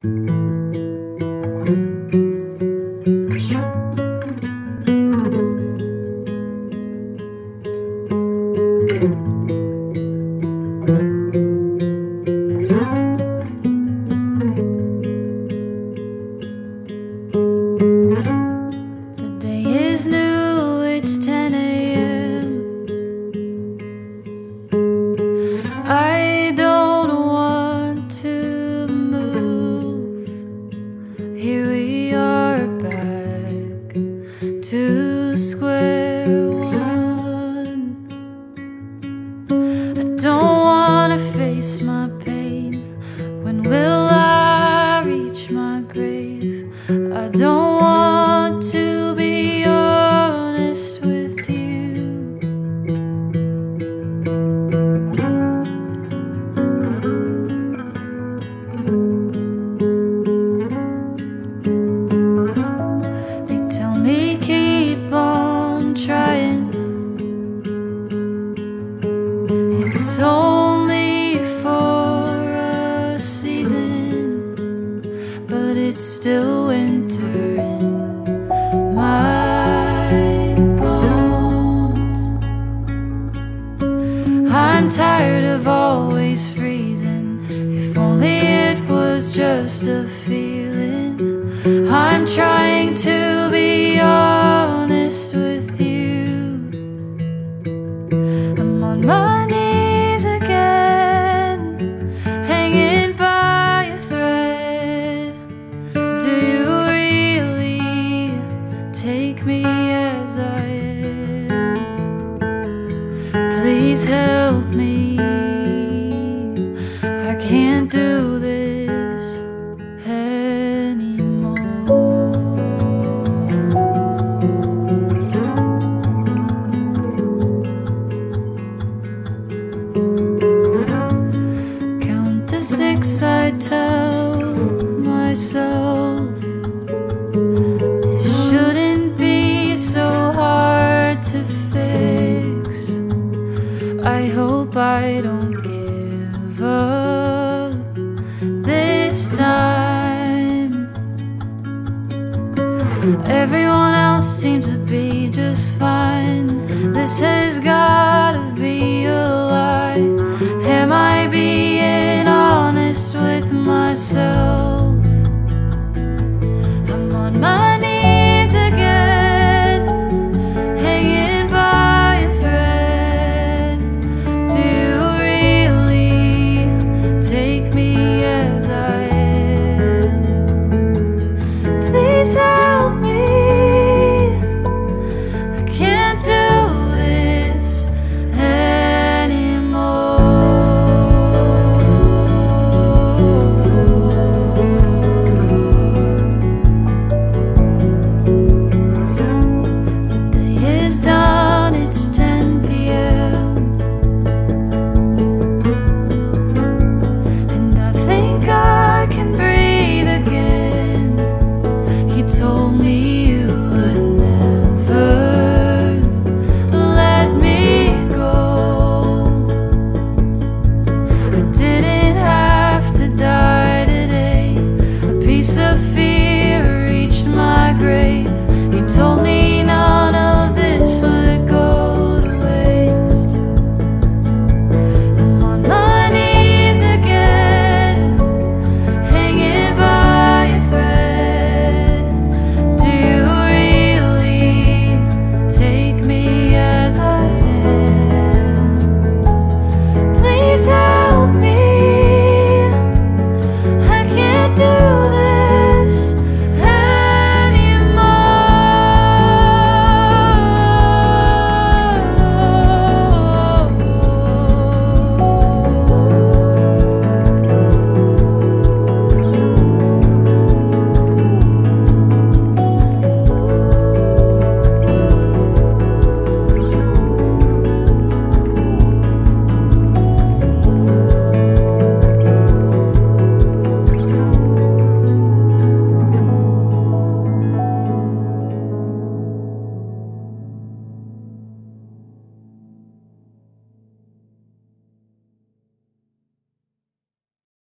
The day is new, it's 10 AM. I don't want to move. Here we are back to square one. I don't wanna face my pain. When will I reach my grave? I don't want to be honest with you. They tell me keep on trying. It's only for a season, but it's still winter in my bones. I'm tired of always freezing. If only it was just a feeling. I'm trying to be honest with you. I'm on my knees as I am. Please help me, I can't do this anymore. Count to 6, I tell myself. I hope I don't give up this time. Everyone else seems to be just fine. This has gotta be a lie. Am I being honest with myself?